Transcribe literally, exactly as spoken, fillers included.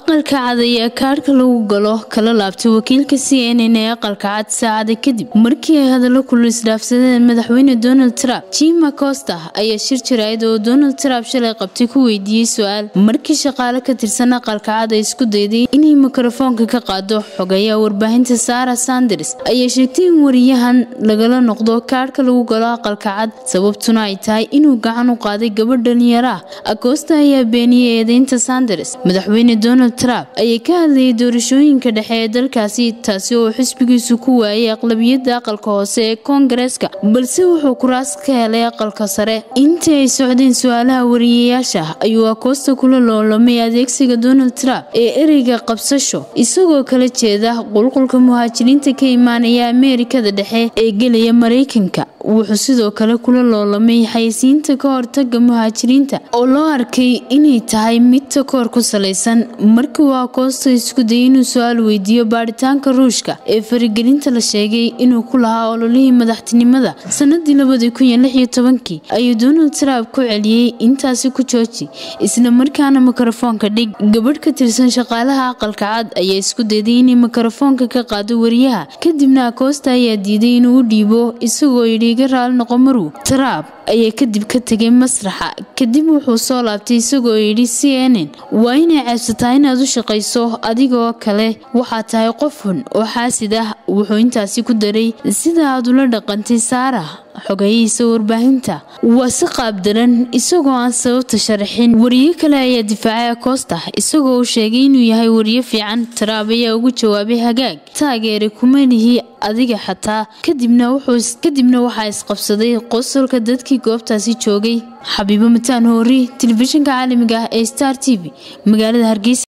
aqalka cadaya kaarka lagu galo kala laabtay wakiilka C N N ee aqalka cad saacad kadib markii ay hadallo kula isdhaafsadeen madaxweyne Donald Trump. Jim Acosta ayaa shir jirayd oo Donald Trump shalay qabtay ku weydiiyay su'aal markii shaqaale ka tirsan aqalka cad ay isku dayday inay mikrofoonka ka qaado xogayaa warbaahinta Sarah Sanders ayaa sheegtay in wariyahan lagala noqdo kaarka lagu galo aqalka cad sababtuna ay tahay inuu gacan u qaaday gabadh dhalinyaro ah. Acosta ayaa beeniyay eedeynta Sanders madaxweyne Donald Trump ayay ka hadlayay doorashooyinka dhexe ee dalkaasi taasi oo xisbigiisu ku waayay aqlabiyadda aqalka hoose ee Koongareeska balse wuxuu kuraas ka helay aqalka sare. Intii ay socdeen su'aalaha wariyeyaasha ayuu Acosta kula loolamay adeegsiga Donald Trump ee ereyga qabsasho isagoo kala jeeda qulqulka muhaajiriinta ka imaanaya Ameerikada dhexe ee gelaya Mareykanka. Wuxuu sidoo kale kula loolamay xayisiinta ka hortagga muhaajiriinta oo loo arkay inay tahay mid takoor ku salaysan. Markii uu Acosta isku dayay inuu su'aal weydiiyo baaritaanka Ruushka ee faragelinta la sheegay inuu ku lahaa ololihii madaxtinimada sanadii laba kun iyo lix iyo toban ayuu Donald Trump ku celiyay intaasi ku jooji isla markaana mikrofoonka dhig. Gabadh ka tirsan shaqaalaha aqalka cad ayaa isku dayday inay mikrofoonka ka qaado wariyaha kadibna Acosta ayaa diiday inuu u dhiibo isagoo yidhi iga raali noqo maruu. Trump ayaa kadib ka tegay masraxa kadib wuxuu soo laabtay isagoo yidhi C N N waa inay caabsataa inaad u shaqayso adigoo kale waxaa tahay qof xun oo xaasid ah. Wuxuu intaasi ku daray sida aad ula dhaqantay Sarah xogayiisa warbaahinta waa si qaabdaran isagoo aan sababta sharaxin. Wariye kale ayaa difaacay Acosta isagoo u sheegay inuu yahay wariye fiican. Trump ayaa ugu jawaabay hagaag taageere kuma lihi adiga xataa kadibna wuxuu kadibna waxa isqabsaday qosolka dadkii goobtaasi joogay. Xabiibo Mataan Hoori, telefishinka caalamiga ah ee Star T V, magaalada Hargeysa.